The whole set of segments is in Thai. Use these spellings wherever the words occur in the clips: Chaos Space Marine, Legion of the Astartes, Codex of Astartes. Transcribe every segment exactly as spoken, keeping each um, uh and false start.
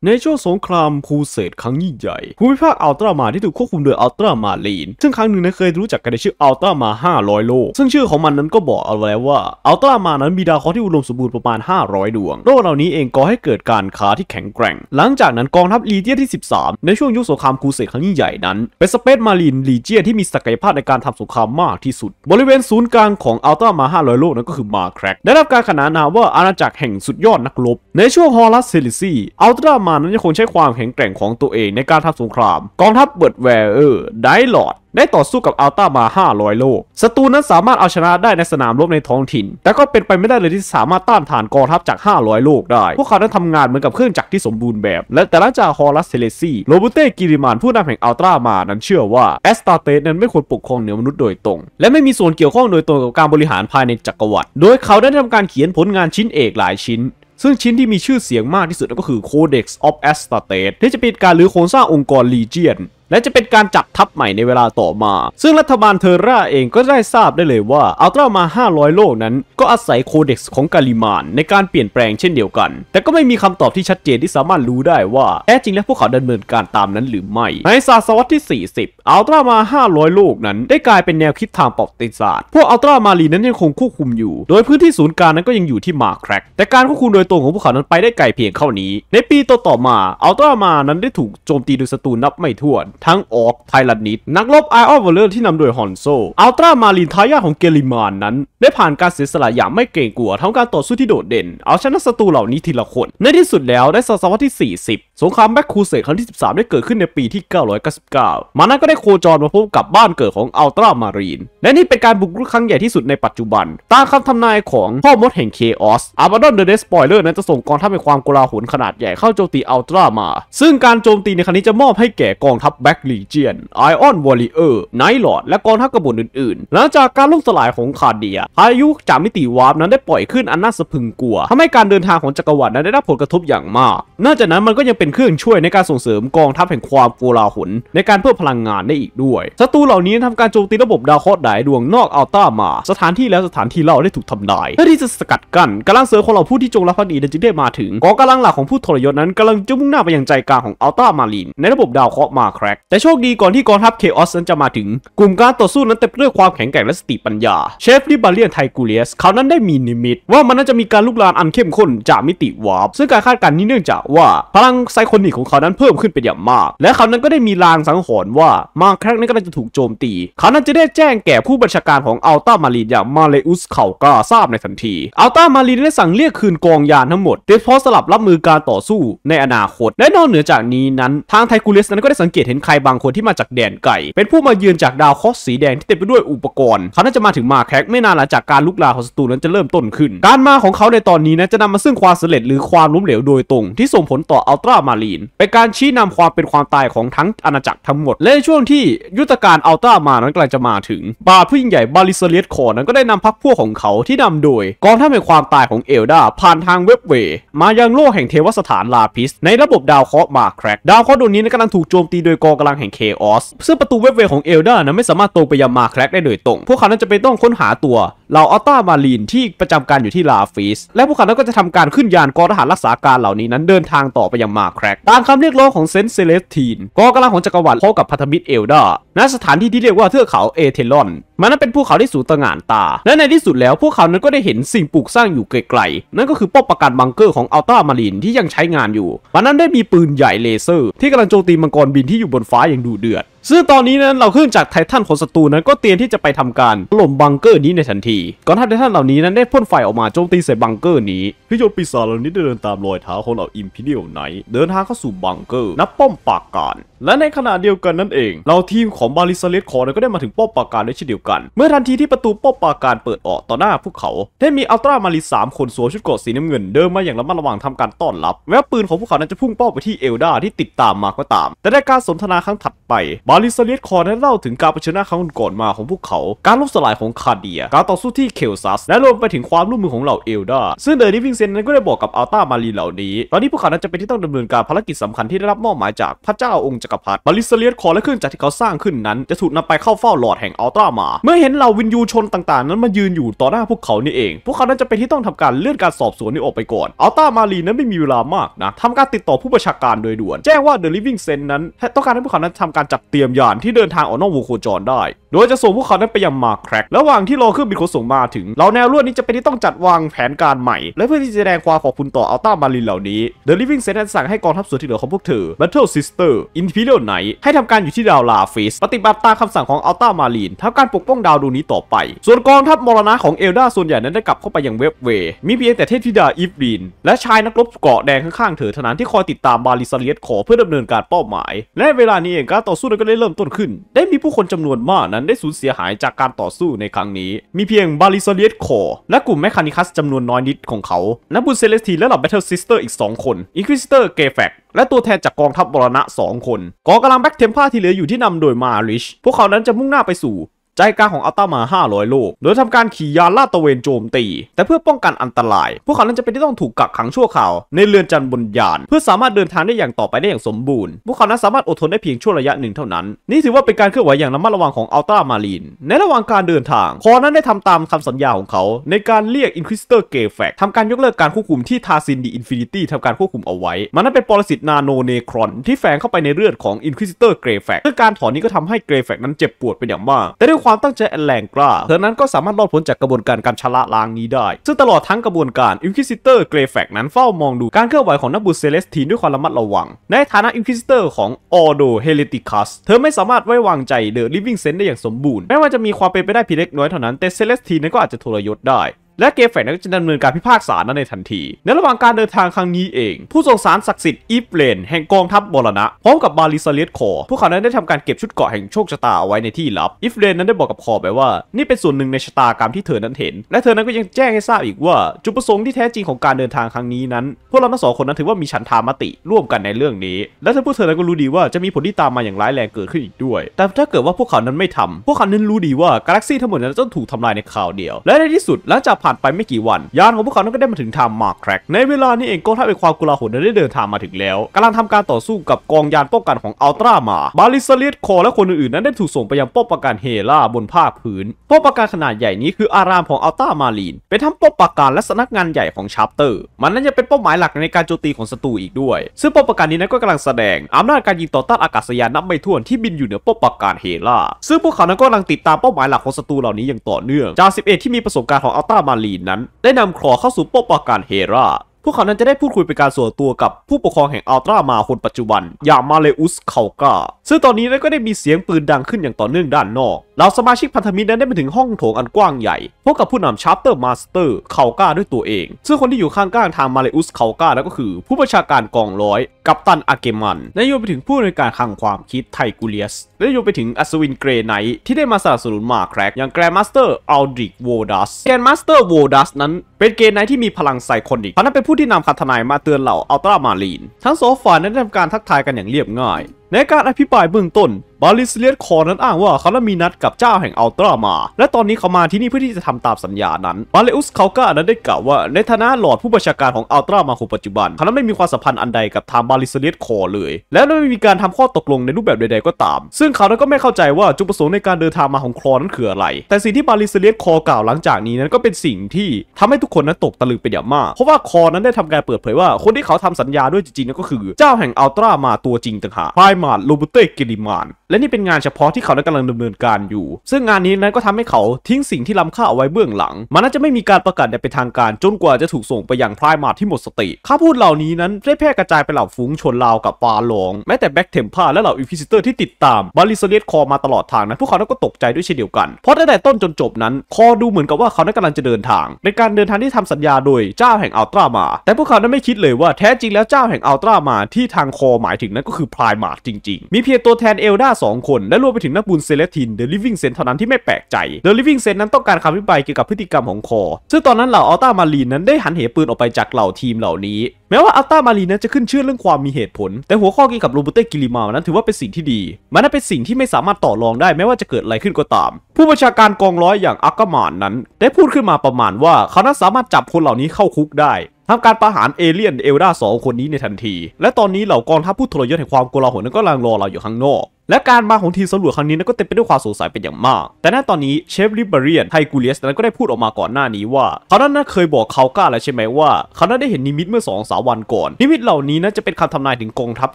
ในช่วงสงครามครูเสดครั้งยิ่งใหญ่ภูมิภาคอัลตรามาที่ถูกควบคุมโดยอัลตรามาลีนซึ่งครั้งหนึ่งนั้นเคยรู้จักกันในชื่ออัลตรามาห้าร้อยโลกซึ่งชื่อของมันนั้นก็บอกเอาไว้ว่าอัลตรามานั้นมีดาวเคราะห์ที่อุดมสมบูรณ์ประมาณห้าร้อยดวงโลกเหล่านี้เองก่อให้เกิดการค้าที่แข็งแกร่งหลังจากนั้นกองทัพลีเจียนที่สิบสามในช่วงยุคสงครามครูเสดครั้งยิ่งใหญ่นั้นเป็นสเปซมาลีนลีเจียนที่มีศักยภาพในการทำสงครามมากที่สุดบริเวณศูนย์กลางของอัลตรามาห้าร้อยโลกนั้นก็คือมาแครกได้รับการขนานนามว่าอาณาจักรแห่งสุดยอดนักรบในช่วงฮอรัสเซลิซีอัลตรามานั้นยังคงใช้ความแข็งแกร่งของตัวเองในการทำสงครามกองทัพเบิร์ดแวร์เออร์ไดลอดได้ต่อสู้กับอัลตรามาห้าร้อยโลกศัตรูนั้นสามารถเอาชนะได้ในสนามรบในท้องถิ่นแต่ก็เป็นไปไม่ได้เลยที่สามารถต้านทานกองทัพจากห้าร้อยโลกได้พวกเขาได้ทำงานเหมือนกับเครื่องจักรที่สมบูรณ์แบบและแต่หลังจากฮอรัสเซเลซีโรบูเต้กิริมานผู้นำแห่งอัลตรามานั้นเชื่อว่าแอสตาเตสนั้นไม่ควรปกครองเหนือมนุษย์โดยตรงและไม่มีส่วนเกี่ยวข้องโดยตรงกับการบริหารภายในจักรวรรดิโดยเขาได้ทำการเขียนผลงานชิ้นเอกหลายชิ้นซึ่งชิ้นที่มีชื่อเสียงมากที่สุดก็คือ Codex of Astartes ที่จะเป็นการรื้อโครงสร้างองค์กร Legion และจะเป็นการจับทัพใหม่ในเวลาต่อมาซึ่งรัฐบาลเทอร่าเองก็ได้ทราบได้เลยว่าอัลตรามาห้าร้อยโลกนั้นก็อาศัยโคเด็กซ์ของกาลิมานในการเปลี่ยนแปลงเช่นเดียวกันแต่ก็ไม่มีคำตอบที่ชัดเจนที่สามารถรู้ได้ว่าแท้จริงแล้วพวกเขาดำเนินการตามนั้นหรือไม่ในศตวรรษที่สี่สิบอัลตรามาห้าร้อยโลกนั้นได้กลายเป็นแนวคิดทางประวัติศาสตร์พวกอัลตรามาลีนั้นยังคงควบคุมอยู่โดยพื้นที่ศูนย์กลางนั้นก็ยังอยู่ที่มาแครกแต่การควบคุมโดยตรงของพวกเขานั้นไปได้ไกลเพียงเท่านี้ในปีต่อต่อมาอัลตรามานั้นได้ถูกโจมตีโดยศัตรูนับไม่ถ้วนทั้งออกไทลันนิดนักรบไอออนวอลเลอร์ที่นำโดยฮอนโซอัลตรามาลีนทายาทของเกลิมานนั้นได้ผ่านการเสียสละอย่างไม่เกรงกลัวทั้งการต่อสู้ที่โดดเด่นเอาชนะศัตรูเหล่านี้ทีละคนในที่สุดแล้วในศตวรรษที่สี่สิบสงครามแบ็กคูเสดครั้งที่สิบสามได้เกิดขึ้นในปีที่เก้าร้อยเก้าสิบเก้ามานะก็ได้โคจรมาพบกับบ้านเกิดของอัลตรามาลีนและนี่เป็นการบุกรุกครั้งใหญ่ที่สุดในปัจจุบันตามคำทำนายของพ่อมดแห่งเคออสอาบาดอนเดอะเดสปอยเลอร์นั้นจะส่งกองทัพในความโกลาหลขนาดใหญ่เข้าโจมตีอัลตรามาซึ่งการโจมตีในครั้งนี้จะมอบให้แก่กองทัพแบ็กลีเจียนไอออนวอลเลอร์ไนท์ลอร์ดและกองทัพกบฏอื่นๆหลังจากการล่มสลายของคาเดียพายุจากมิติวาร์ปนั้นได้ปล่อยขึ้นอันน่าสะพรึงกลัวทำให้การเดินทางของจักรวรรดินั้นได้รับผลกระทบอย่างมากนอกจากนั้นมันก็ยังเป็นเครื่องช่วยในการส่งเสริมกองทัพแห่งความโกลาหลในการเพิ่มพลังงานได้อีกด้วยศัตรูเหล่านี้ทำการโจมตีระบบดาวเคราะห์หลายดวงนอกอัลตรามาสถานที่แล้วสถานที่เล่าได้ถูกทำลายเพื่อที่จะสกัดกั้นกำลังเสริมของเราผู้ที่จงรักภักดีนั้นจึงได้มาถึงกองกำลังหลักของผู้ทรยศนั้นกำลังจะมุ่งหน้าไปยังใจกลางของอัลตรามาลีนในระบบดาวเคราะห์มาแครกแต่โชคดีก่อนที่กองทัพเคออสนั้นจะมาถึงกลุ่มการต่อสู้นั้นเต็มด้วยความแข็งแกร่งและสติปัญญาเชฟลิบาเลียนไทกูเลียสเขานั้นได้มีนิมิตว่ามันน่าจะมีการลุกลามอันเข้มข้นจากมิติวาร์ปซึ่งการคาดการณ์นี้เนื่องจากว่าพลังไซคอนิกของเขานั้นเพิ่มขึ้นเป็นอย่างมากและเขานั้นก็ได้มีลางสังหรณ์ว่ามาแครกนั้นก็จะถูกโจมตีเขานั้นจะได้แจ้งแก่ผู้บัญชาการของอัลตรามาลีนอย่างมาเลอุสเขากาทราบในทันทีอัลตรามาลีนได้สั่งเรียกคืนกองยานทั้งหมดโดยเฉพาะสำหรับรับมือการต่อสู้ในอนาคตและนอกเหนือจากนี้นั้นทางไทกูเลียสนั้นก็ได้สังเกตเห็นใครบางคนที่มาจากแดนไก่เป็นผู้มาเยือนจากดาวเคราะห์สีแดงที่เต็มไปด้วยอุปกรณ์เขาน่าจะมาถึงมาแครกไม่นานหลังจากการลุกลามของศัตรูนั้นจะเริ่มต้นขึ้นการมาของเขาในตอนนี้นะจะนำมาซึ่งความสำเร็จหรือความล้มเหลวโดยตรงที่ส่งผลต่ออัลตรามาลีนเป็นการชี้นำความเป็นความตายของทั้งอาณาจักรทั้งหมดและในช่วงที่ยุทธการอัลตรามานั้นกำลังจะมาถึงบาร์ผู้ยิ่งใหญ่บาลิเซเลียสคอร์นั้นก็ได้นำพรรคพวกของเขาที่นำโดยกองทัพแห่งความตายของเอลดาผ่านทางเว็บเวย์มายังโลกแห่งเทวสถานลาพิสในระบบดาวเคราะห์มาแครกดาวเคราะห์ดวงนี้นั้นกำลังถูกโจมตีโดยกองกำลังแห่งเคออสซึ่งประตูเว็บเวย์ของเอลดานั้นไม่สามารถตรงไปยังมาแครกได้โดยตรงพวกเขานั้นจะไปต้องค้นหาตัวเหล่าอัลตรามาลีนที่ประจำการอยู่ที่ลาฟิสและพวกเขานั้นก็จะทำการขึ้นยานกองทหารรักษาการเหล่านี้นั้นเดินทางต่อไปยังมาแครกตามคำเรียกร้องของเซนเซเลสทีนกองกำลังของจักรวรรดิพบกับพันธมิตรเอลดาณสถานที่ที่เรียกว่าเทือกเขาเอเทลอนมันนั้นเป็นภูเขาที่สูงตะง่านตาและในที่สุดแล้วพวกเขานั้นก็ได้เห็นสิ่งปลูกสร้างอยู่ไกลๆนั่นก็คือป้อมปราการบังเกอร์ของอัลตรามาลีนที่ยังใช้งานอยู่มันนั้นได้มีปืนใหญ่เลเซอร์ที่กำลังโจมตีมังกรบินที่อยู่บนฟ้าอย่างดุเดือดซึ่งตอนนี้นั้นเราเครื่องจากไททันของศัตรูนั้นก็เตรียมที่จะไปทำการถล่มบังเกอร์นี้ในทันทีก่อนทัพไททันเหล่านี้นั้นได้พ่นไฟออกมาโจมตีใส่บังเกอร์นี้พิโยนปีศาจเหล่านี้ได้เดินตามรอยเท้าของเหล่าอิมพีเรียลไนท์เดินทางเข้าสู่บังเกอร์นับป้อมปราการและในขณะเดียวกันนั่นเองเราทีมของบาลิเซเลสคอร์ก็ได้มาถึงป้อมปราการด้วยเช่นเดียวกันเมื่อทันทีที่ประตูป้อมปราการเปิดออกต่อหน้าพวกเขาได้มีอัลตรามาลีนสามคนสวมชุดเกราะสีน้ำเงินเดินมาอย่างระมัดระวังทำการต้อนรับแม้ปืนของพวกเขานั้นจะพุ่งเป้าไปที่เอลดาที่ติดตามมาก็ตามแต่ในการสนทนาครั้งถัดไป บาลิซาเลียสคอร์นั้นเล่าถึงการเผชิญหน้าครั้งก่อนมาของพวกเขาการล่มสลายของคาเดียการต่อสู้ที่เคลซัสและรวมไปถึงความร่วมมือของเหล่าเอลดาซึ่งเดอะลิฟวิ่งเซนนั้นก็ได้บอกกับอัลต้ามารีเหล่านี้ตอนนี้พวกเขานั้นจะเป็นที่ต้องดำเนินการภารกิจสำคัญที่ได้รับมอบหมายจากพระเจ้าองค์จักรพรรดิบาลิซาเลียสคอร์และเครื่องจักรที่เขาสร้างขึ้นนั้นจะถูกนำไปเข้าเฝ้าหลอดแห่งอัลต้ามาเมื่อเห็นเหล่าวินยูชนต่างๆนั้นมายืนอยู่ต่อหน้าพวกเขานี่เองพวกเขานั้นจะเป็นที่ต้องทำการเลื่อนการสอบสวนนี้ออกไปก่อนอัลต้ามารีนั้นไม่มีเวลามากนะทำการติดต่อผู้ประชาการโดยด่วนแจ้งว่าเดอะลิฟวิ่งเซนนั้นต้องการให้พวกเขานั้นทำการจัดเตรียมยานที่เดินทางออกนอกวงโคจรได้โดยจะส่งพวกเขานั้นไปยังมาแคร็กระหว่างที่รอเครื่องบินขนส่งมาถึงเหล่าแนวร่วมนี้จะเป็นที่ต้องจัดวางแผนการใหม่และเพื่อที่จะแสดงความขอบคุณต่ออัลต้ามารีนเหล่านี้เดอะลิฟวิ่งเซนสั่งให้กองทัพส่วนที่เหลือของพวกเธอ Battle Sister Imperial Knight ให้ทำการอยู่ที่ดาวลาฟิสปฏิบัติตามคำสั่งของอัลต้ามารีนทำการปกป้องดาวดวงนี้ต่อไปส่วนกองทัพมรณะของเอลดาส่วนใหญ่นั้นได้กลับเข้าไปยังเว็บเวย์มีเพียงแต่เทพธิดาอีฟรีนและชายนักรบเกราะแดงข้างๆเธอเท่านั้นที่คอยติดตามบาลิซาเลียสขอเพื่อดำเนินการเป้าหมายและเวลานี้เองการต่อสู้นั้นก็ได้เริ่มต้นขึ้นได้มีผู้คนจำนวนมากนั้นได้สูญเสียหายจากการต่อสู้ในครั้งนี้มีเพียงบาลิซาเลียสขอและกลุ่มแมคคานิคัสจำนวนน้อยนิดของเขานักบุญเซเลสตีและเหล่าแบทเทิลซิสเตอร์อีกสองคนอินควิซิเตอร์เกแฟกและตัวแทนจากกองทัพมรณะสองคนกองกำลังแบ็กเทมพ่าที่เหลืออยู่ที่นำโดยมาริชพวกเขานั้นจะมุ่งหน้าไปสู่ใจกลางของอัลต้ามาห้าร้อยโลกโดยทำการขี่ยานลาดตระเวนโจมตีแต่เพื่อป้องกันอันตรายพวกเขานั้นจะเป็นที่ต้องถูกกักขังชั่วคราวในเรือนจำบนยานเพื่อสามารถเดินทางได้อย่างต่อไปได้อย่างสมบูรณ์พวกเขานั้นสามารถอดทนได้เพียงชั่วระยะหนึ่งเท่านั้นนี่ถือว่าเป็นการเคลื่อนไหวอย่างระมัดระวังของอัลต้ามารีนในระหว่างการเดินทางคอนั้นได้ทำตามคำสัญญาของเขาในการเรียกอินควิสเตอร์เกแฟกทำการยกเลิกการควบคุมที่ทาซินดีอินฟินิตี้ทำการควบคุมเอาไว้มันนั้นเป็นปรสิตนาโนเนครอนที่แฝงเข้าไปในเลือดของอินควิสเตอร์เกแฟกซึ่งการถอนนี้ก็ทำให้เกแฟกนั้นเจ็บปวดเป็นอย่างมากแต่ด้วยความตั้งใจแรงกล้าเธอนั้นก็สามารถรอดพ้นจากกระบวนการการชำระล้างนี้ได้ซึ่งตลอดทั้งกระบวนการอินควิซิเตอร์เกรแฟกนั้นเฝ้ามองดูการเคลื่อนไหวของนักบุญเซเลสตีนด้วยความระมัดระวังในฐานะอินควิซิเตอร์ของออโดเฮเลติคัสเธอไม่สามารถไว้วางใจเดอะลิฟวิ่งเซนได้อย่างสมบูรณ์แม้ว่าจะมีความเป็นไปได้เพียงเล็กน้อยเท่านั้นแต่เซเลสตีนนั้นก็อาจจะทรยศได้และเกแฟกนั้นจะดำเนินการพิพากษานั้นในทันทีในระหว่างการเดินทางครั้งนี้เองผู้ส่งสารศักดิ์สิทธิ์อีฟเลนแห่งกองทัพมรณะพร้อมกับบาลิซาเลียสคอพวกเขานั้นได้ทำการเก็บชุดเกราะแห่งโชคชะตาเอาไว้ในที่ลับอีฟเลนนั้นได้บอกกับคอไปว่านี่เป็นส่วนหนึ่งในชะตากรรมที่เธอนั้นเห็นและเธอนั้นก็ยังแจ้งให้ทราบอีกว่าจุดประสงค์ที่แท้จริงของการเดินทางครั้งนี้นั้นพวกเราทั้งสองคนนั้นถือว่ามีฉันทามติร่วมกันในเรื่องนี้และทั้งพวกเธอนั้นก็รู้ดีว่าจะมีผลที่ตามมาอย่างร้ายแรงเกิดขึ้นอีกด้วยแต่ถ้าเกิดว่าพวกเขานั้นไม่ทำพวกเขานั้นรู้ดีว่ากาแล็กซี่ทั้งหมดนั้นจะถูกทำลายในคราวเดียวและในที่สุดหลังจากผ่านไปไม่กี่วันยานของพวกเขานั้นก็ได้มาถึงทางมาแคร็กในเวลานี้เองกองทัพเป็นความกุลาหลนั้นได้เดินทางมาถึงแล้วกำลังทำการต่อสู้กับกองยานป้องกันของอัลตร้ามาบาลิซาเลียสคอและคนอื่นๆนั้นได้ถูกส่งไปยังป้อมปราการเฮล่าบนภาคพื้นป้อมปราการขนาดใหญ่นี้คืออารามของอัลต้ามารีนเป็นทั้งป้อมปราการและสำนักงานใหญ่ของชาร์เตอร์มันนั้นจะเป็นเป้าหมายหลักในการโจมตีของศัตรูอีกด้วยซึ่งป้อมปราการนี้นั้นก็กำลังแสดงอำนาจการยิงต่อต้านอากาศยานนับไม่ถ้วนที่บินอยู่เหนือป้อมปราการเฮล่าซึ่งพวกเขานั้นก็กำลังติดตามเป้าหมายหลักของศัตรูเหล่านี้อย่างต่อเนื่องจากสิบเอ็ดที่มีประสบการณ์ของอัลต้ามารีนนั้นได้นำคลอเข้าสู่ป้อมปราการเฮราพวกเขานั้นจะได้พูดคุยเป็นการส่วนตัวกับผู้ปกครองแห่งอัลตร้ามาคนปัจจุบันอย่างมาเลอุสเคาก้าซึ่งตอนนี้นั้นก็ได้มีเสียงปืนดังขึ้นอย่างต่อเนื่องด้านนอกเหล่าสมาชิกพันธมิตรนั้นได้มาถึงห้องโถงอันกว้างใหญ่พบกับผู้นำชาร์เตอร์มาสเตอร์เคาก้าด้วยตัวเองซึ่งคนที่อยู่ข้างๆทางมาเลอุสเคาก้าแล้วก็คือผู้ประชาการกองร้อยกัปตันอาเกมันและโยงไปถึงผู้ในการคลังความคิดไทกูเลียสและโยงไปถึงอัศวินเกรย์ไนท์ที่ได้มาสนับสนุนมาแคร็กอย่างแกรนด์มาสเตอร์อัลดริกโวดัสแกรนด์มาสเตอร์โวดัสนั้นเป็นเกรย์ไนท์ที่มีพลังไซคอนิกเขานั้นเป็นผู้ที่นำคำทนายมาเตือนเหล่าอัลตร้ามารีนทั้งสองฝ่ายนั้นทำการทักทายกันอย่างเรียบง่ายในการอภิปรายเบื้องต้นบาลิซาเลียสคอร์นั้นอ้างว่าเขานั้นมีนัดกับเจ้าแห่งอัลตร้ามาและตอนนี้เขามาที่นี่เพื่อที่จะทำตามสัญญานั้นบาเลอุสเคาก้านั้นได้กล่าวว่าในฐานะหลอดผู้บัญชาการของอัลตร้ามาคนปัจจุบันเขานั้นไม่มีความสัมพันธ์อันใดกับทางบาลิซาเลียสคอร์เลยและไม่มีการทำข้อตกลงในรูปแบบใดๆก็ตามซึ่งเขานั้นก็ไม่เข้าใจว่าจุดประสงค์ในการเดินทางมาของคลอนั้นคืออะไรแต่สิ่งที่บาลิซาเลียสคอร์กล่าวหลังจากนี้นั้นก็เป็นสิ่งที่ทำให้ทุกคนนั้นตกตะลึงเป็นอย่างมากเพราะว่าคอร์นั้นได้ทำการเปิดเผยว่าคนที่เขาทำสัญญาด้วยจริงๆก็คือเจ้าแห่งอัลตร้ามาตัวจริงต่างหากมาโรเบเต้กิริมานและนี่เป็นงานเฉพาะที่เขากำลังดำเนินการอยู่ซึ่งงานนี้นั้นก็ทำให้เขาทิ้งสิ่งที่ล้ำค่าเอาไว้เบื้องหลังมันน่าจะไม่มีการประกาศอย่างเป็นทางการจนกว่าจะถูกส่งไปยังไพร์มาที่หมดสติข้าพูดเหล่านี้นั้นได้แพร่กระจายไปเหล่าฝูงชนลาวกับฟาหลงแม้แต่แบ็กเทมพ่าและเหล่าอินควิซิเตอร์ที่ติดตามบาลิซาเลียสคอมาตลอดทางนั้นพวกเขาก็ตกใจด้วยเช่นเดียวกันเพราะตั้งแต่ต้นจนจบนั้นคอดูเหมือนกับว่าเขากำลังจะเดินทางเป็นการเดินทางที่ทำสัญญาโดยเจ้าแห่งอัลตร้ามาแต่พวกเขาไม่คิดเลยว่าแท้จริงแล้วเจ้าแห่งอัลตร้ามาที่ทางคอหมายถึงนั้นก็คือไพร์มาจริงๆมีเพียงตัวแทนเอลดา สองคนและรวมไปถึงนักบุญเซเลทินเดอะลิฟวิ่งเซนเท่านั้นที่ไม่แปลกใจเดอะลิฟวิ่งเซนนั้นต้องการคำอธิบายเกี่ยวกับพฤติกรรมของคอซึ่งตอนนั้นเหล่าอัลต้ามารีนนั้นได้หันเหปืนออกไปจากเหล่าทีมเหล่านี้แม้ว่าอัลต้ามารีนนั้นจะขึ้นชื่อเรื่องความมีเหตุผลแต่หัวข้อเกี่ยวกับโรเบอร์เต้กิลิมานั้นถือว่าเป็นสิ่งที่ดีมันเป็นสิ่งที่ไม่สามารถต่อรองได้แม้ว่าจะเกิดอะไรขึ้นก็ตามผู้บัญชาการกองร้อยอย่างอักกามานนั้นได้พูดขึ้นมาประมาณว่าเขานั้นสามารถจับคนเหล่านี้เข้าคุกได้ทำการประหารเอเลี่ยนเอลดาสองคนนี้ในทันทีและตอนนี้เหล่ากองทัพผู้ทรยศแห่งความโกลาหลนั้นก็กำลังรอเราอยู่ข้างนอกและการมาของทีมสำรวจครั้งนี้นั้นก็เต็มไปด้วยความสงสัยเป็นอย่างมากแต่ณตอนนี้เชฟลิเบเรียนไทกูเลียสนั้นก็ได้พูดออกมาก่อนหน้านี้ว่าเขานั้นเคยบอกเขาก้าแล้วใช่ไหมว่าเขานั้นได้เห็นนิมิตเมื่อสองสามวันก่อนนิมิตเหล่านี้นั้นจะเป็นคำทำนายถึงกองทัพ